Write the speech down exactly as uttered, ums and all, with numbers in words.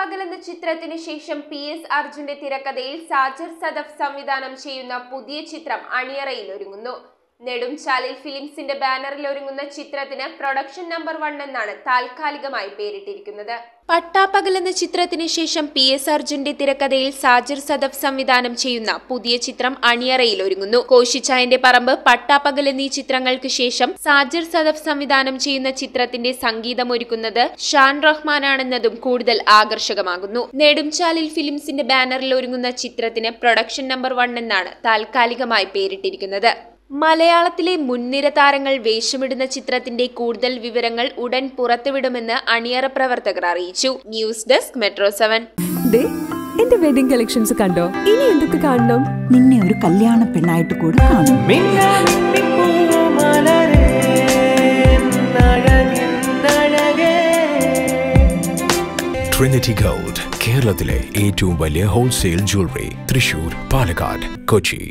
Pagal and the Chitratini Shisham P S. Arjunde Tirakadil, Sajir Sadaf Samvidanam Cheyuna, Pudhi Chitram, Ania Railurunguno. Nedum Chalil Films in the banner Lurunguna Chitratina, production number one and Nana, Tal Kaligamai Peritikunda. Pattapagal and the Chitratini Shisham P S. Arjunde Tirakadil, Sajir Sadaf Samvidanam Cheyuna, Pudhi Chitram, Ania Railurunguno. Koshicha in the Paramba, Pattapagal and the Chitrangal Kisham, Sajir Sadaf Samvidanam Cheyuna Chitratinde Sangida Murikunda, Shan Rahmanan and Nadum Kudal Agar Shagamaguno. Nedum Chalil Films in the banner Lurunguna Chitratina, production number one and Nana, Tal Kaligamai Peritikunda. മലയാളത്തിലെ മുൻനിര താരങ്ങൾ വേഷമിടുന്ന ചിത്രത്തിന്റെ കൂടുതൽ വിവരങ്ങൾ ഉടൻ പുറത്തുവിടുമെന്ന് അണിയറ പ്രവർത്തകർ അറിയിച്ചു. News desk metro seven. ദേ എൻ്റെ വെഡിംഗ് കളക്ഷൻസ് കണ്ടോ? ഇനി എന്തൊക്കെ കാണണം? നിന്നെ ഒരു കല്യാണ പെണ്ണായിട്ട് കൂടി കാണും. Trinity Gold, കേരളത്തിലെ A two by Wholesale Jewelry, Thrissur, Palakkad, Kochi.